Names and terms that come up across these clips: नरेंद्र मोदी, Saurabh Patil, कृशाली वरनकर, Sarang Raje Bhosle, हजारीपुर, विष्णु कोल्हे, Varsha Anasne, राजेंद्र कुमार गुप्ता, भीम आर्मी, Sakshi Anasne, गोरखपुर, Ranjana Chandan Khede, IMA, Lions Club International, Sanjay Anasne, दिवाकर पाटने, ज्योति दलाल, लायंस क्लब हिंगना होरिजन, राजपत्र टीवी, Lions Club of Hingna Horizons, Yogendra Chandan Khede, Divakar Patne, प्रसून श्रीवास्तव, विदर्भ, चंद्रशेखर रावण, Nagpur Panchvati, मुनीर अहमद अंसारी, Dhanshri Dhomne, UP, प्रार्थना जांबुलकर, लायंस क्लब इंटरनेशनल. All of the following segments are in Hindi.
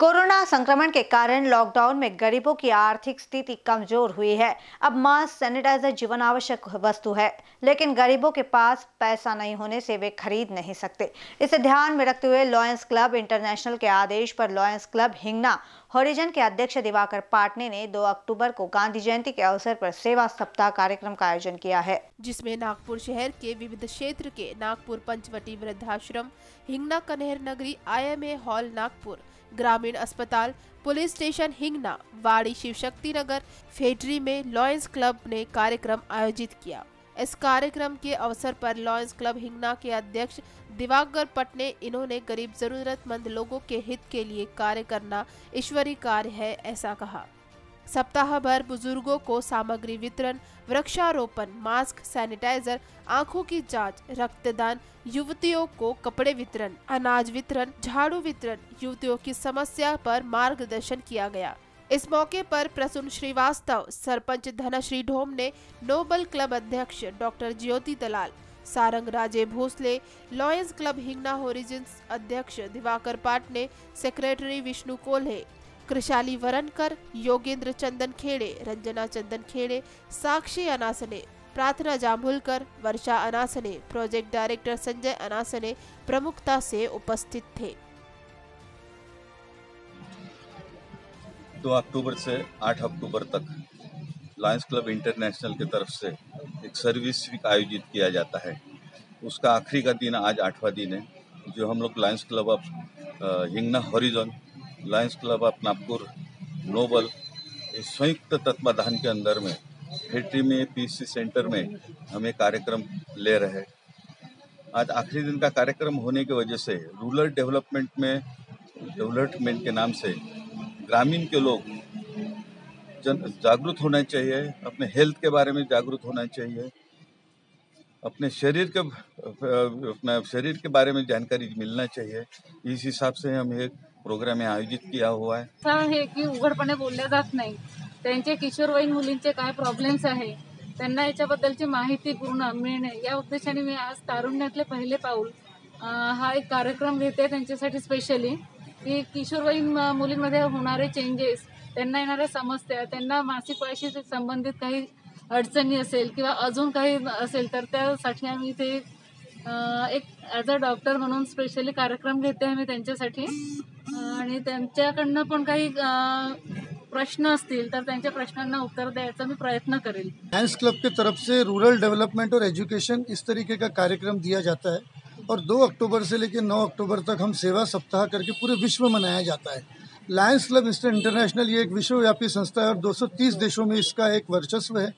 कोरोना संक्रमण के कारण लॉकडाउन में गरीबों की आर्थिक स्थिति कमजोर हुई है। अब मास्क, सैनिटाइजर जीवन आवश्यक वस्तु है, लेकिन गरीबों के पास पैसा नहीं होने से वे खरीद नहीं सकते। इसे ध्यान में रखते हुए लॉयंस क्लब इंटरनेशनल के आदेश पर लॉयंस क्लब हिंगना होरिजन के अध्यक्ष दिवाकर पाटने ने 2 अक्टूबर को गांधी जयंती के अवसर पर सेवा सप्ताह कार्यक्रम का आयोजन किया है, जिसमें नागपुर शहर के विविध क्षेत्र के नागपुर पंचवटी वृद्धाश्रम, हिंगना कन्हैर नगरी, IMA हॉल नागपुर, ग्रामीण अस्पताल, police station Hingna, Wadi Shiv Shakti Nagar, factory में लॉयंस क्लब ने कार्यक्रम आयोजित किया। इस कार्यक्रम के अवसर पर लॉयंस क्लब हिंगना के अध्यक्ष दिवाकर पटने, इन्होंने गरीब जरूरतमंद लोगों के हित के लिए कार्य करना ईश्वरीय कार्य है, ऐसा कहा। सप्ताह भर बुजुर्गों को सामग्री वितरण, वृक्षारोपण, मास्क, सैनिटाइजर, आंखों की जांच, रक्तदान, युवतियों को कपड़े वितरण, अनाज वितरण, झाड़ू वितरण, युवतियों की समस्या पर मार्गदर्शन किया गया। इस मौके पर प्रसून श्रीवास्तव, सरपंच धनश्री ढोमने, नोबल क्लब अध्यक्ष doctor ज्योति दलाल, Sarang Raje Bhosle, Lions club Hingna Horizons अध्यक्ष दिवाकर पाटने, secretary विष्णु कोल्हे, कृशाली वरनकर, Yogendra Chandan Khede, Ranjana Chandan Khede, Sakshi Anasane, प्रार्थना जांबुलकर, Varsha Anasane, project director Sanjay Anasane प्रमुखता से उपस्थित थे। 2 अक्टूबर से 8 अक्टूबर तक लायंस क्लब इंटरनेशनल की तरफ से एक सर्विस वीक आयोजित किया जाता है। उसका आखिरी का दिन आज 8वां दिन है, जो हम लोग Lions club of Hingna horizon, Lions club of Nagpur Nobel, इस संयुक्त तत्वाधान के अंदर में फैक्ट्री में PC सेंटर में हमें कार्यक्रम ले रहे हैं। आज आखिरी दिन का कार्यक्रम होने की वजह से रूरल डेवलपमेंट के नाम से ग्रामीण के लोग जागरूक होना चाहिए, अपने हेल्थ के बारे में जागरूक होना चाहिए, अपने शरीर के बारे में जानकारी मिलना चाहिए। इस हिसाब से हम एक प्रोग्राम आयोजित किया हुआ है। असं आहे की उघडपणे बोलले जात नाही, त्यांचे किशोरवयीन मुलींचे काय प्रॉब्लेम्स आहे, त्यांना याच्याबद्दलची माहिती पूर्ण मिळणे या उद्देशाने मी आज तारुण्यातले पहिले पाऊल हा एक कार्यक्रम घेते, त्यांच्यासाठी स्पेशली की किशोरवयीन मुलींमध्ये होणारे चेंजेस, त्यांना येणाऱ्या समस्या, त्यांना मासिक पाळीशी संबंधित काही अडचणी असेल किंवा अजून काही असेल तर त्यासाठी आम्ही ते एक ॲज अ डॉक्टर म्हणून स्पेशली कार्यक्रम घेते आम्ही त्यांच्यासाठी। आणि त्यांच्याकडनं पण काही प्रश्न असतील तर त्यांच्या प्रश्नांना उत्तर देने में प्रयत्न करें। लायंस क्लब की तरफ से रूरल डेवलपमेंट और एजुकेशन इस तरीके का कार्यक्रम दिया जाता है और 2 अक्टूबर से लेकर 9 अक्टूबर तक हम सेवा सप्ताह करके पूरे विश्व में मनाया जाता है। लायंस क्लब इंटरनेशनल ये एक विश्वव्यापी संस्था है और 230 देशों में इसका एक वर्चस्व है।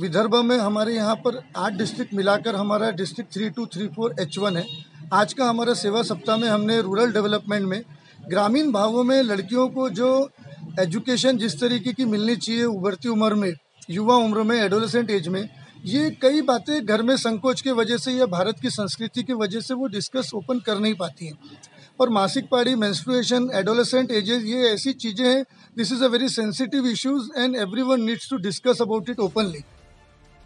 विदर्भ में हमारे यहाँ पर 8 डिस्ट्रिक्ट मिलाकर हमारा डिस्ट्रिक्ट 3234H1 है। आज का हमारा सेवा सप्ताह में हमने रूरल डेवलपमेंट में ग्रामीण भागों में लड़कियों को जो एजुकेशन जिस तरीके की मिलनी चाहिए उभरती उम्र में, युवा उम्र में, एडोलेसेंट एज में, ये कई बातें घर में संकोच के वजह से या भारत की संस्कृति की वजह से वो डिस्कस ओपन कर नहीं पाती हैं। और मासिक पाड़ी, मेंस्ट्रुएशन, एडोलेसेंट एजेस, ये ऐसी चीज़ें हैं, this is a very sensitive issues and everyone needs to discuss about it openly.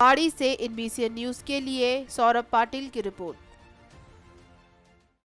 आड़ी से IBNCN न्यूज़ के लिए सौरभ पाटिल की रिपोर्ट।